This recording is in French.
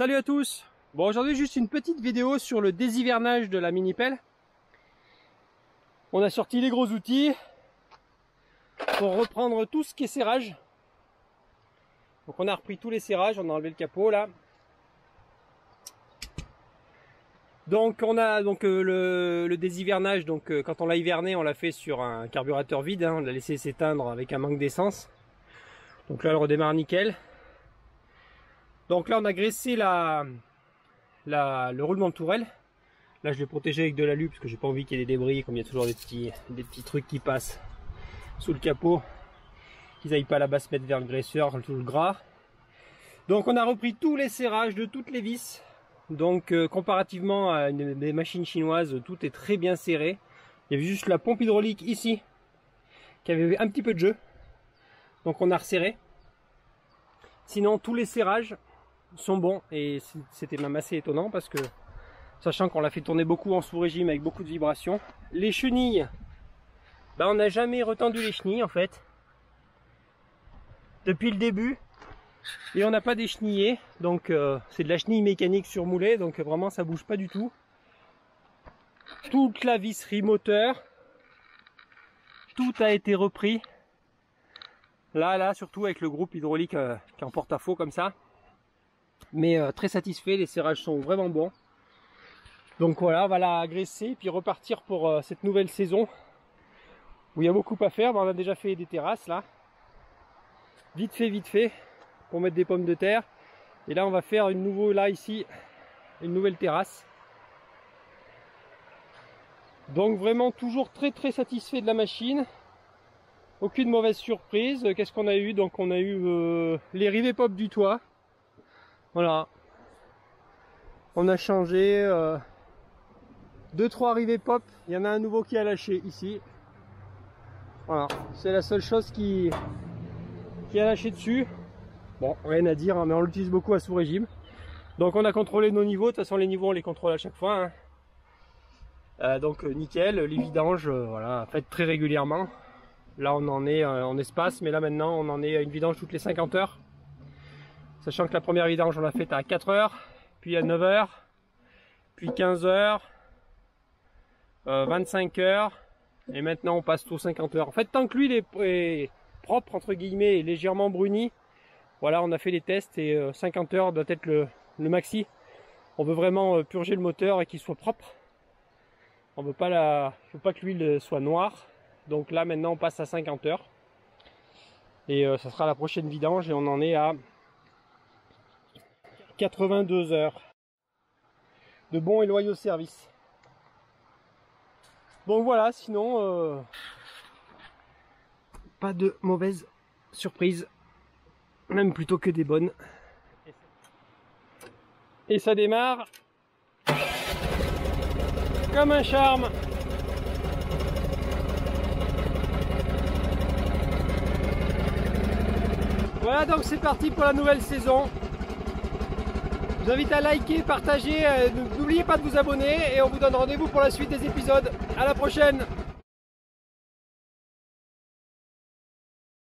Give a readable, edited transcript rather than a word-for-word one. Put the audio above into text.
Salut à tous. Bon, aujourd'hui juste une petite vidéo sur le déshivernage de la mini-pelle. On a sorti les gros outils pour reprendre tout ce qui est serrage. Donc on a repris tous les serrages, on a enlevé le capot là. Donc on a donc le déshivernage, donc quand on l'a hiverné, on l'a fait sur un carburateur vide, hein, on l'a laissé s'éteindre avec un manque d'essence. Donc là elle redémarre nickel. Donc là on a graissé le roulement de tourelle. Là je l'ai protégé avec de l'alu parce que j'ai pas envie qu'il y ait des débris, comme il y a toujours des petits trucs qui passent sous le capot, qu'ils n'aillent pas là-bas se mettre vers le graisseur, tout le gras. Donc on a repris tous les serrages de toutes les vis. Donc comparativement à des machines chinoises, tout est très bien serré. Il y avait juste la pompe hydraulique ici qui avait un petit peu de jeu, donc on a resserré. Sinon tous les serrages sont bons, et c'était même assez étonnant parce que, sachant qu'on l'a fait tourner beaucoup en sous-régime avec beaucoup de vibrations, les chenilles, ben on n'a jamais retendu les chenilles en fait depuis le début. Et on n'a pas déchenillé, donc c'est de la chenille mécanique surmoulée, donc vraiment ça bouge pas du tout. Toute la visserie moteur, tout a été repris. Là, surtout avec le groupe hydraulique qui est en porte-à-faux comme ça. Mais très satisfait, les serrages sont vraiment bons. Donc voilà, on va la graisser puis repartir pour cette nouvelle saison où il y a beaucoup à faire. Ben, on a déjà fait des terrasses là, vite fait. Pour mettre des pommes de terre, et là on va faire une nouvelle terrasse. Donc vraiment toujours très satisfait de la machine, aucune mauvaise surprise. Qu'est-ce qu'on a eu? Donc on a eu les rivets pop du toit, voilà, on a changé 2-3 rivets pop, il y en a un nouveau qui a lâché ici, voilà, c'est la seule chose qui a lâché dessus. Bon, rien à dire, hein, mais on l'utilise beaucoup à sous-régime. Donc on a contrôlé nos niveaux, de toute façon les niveaux on les contrôle à chaque fois, hein. Donc nickel, les vidanges, voilà, faites très régulièrement. Là on en est en espace, mais là maintenant on en est à une vidange toutes les 50 heures. Sachant que la première vidange on l'a faite à 4 heures, puis à 9 heures, puis 15 heures, 25 heures, et maintenant on passe aux 50 heures. En fait, tant que lui est propre, entre guillemets, et légèrement bruni, voilà, on a fait les tests et 50 heures doit être le maxi. On veut vraiment purger le moteur et qu'il soit propre. On veut pas faut pas que l'huile soit noire. Donc là maintenant on passe à 50 heures. Et ça sera la prochaine vidange et on en est à 82 heures de bons et loyaux services. Bon voilà, sinon pas de mauvaise surprise. Même plutôt que des bonnes. Et ça démarre comme un charme. Voilà, donc c'est parti pour la nouvelle saison. Je vous invite à liker, partager, n'oubliez pas de vous abonner et on vous donne rendez-vous pour la suite des épisodes. À la prochaine.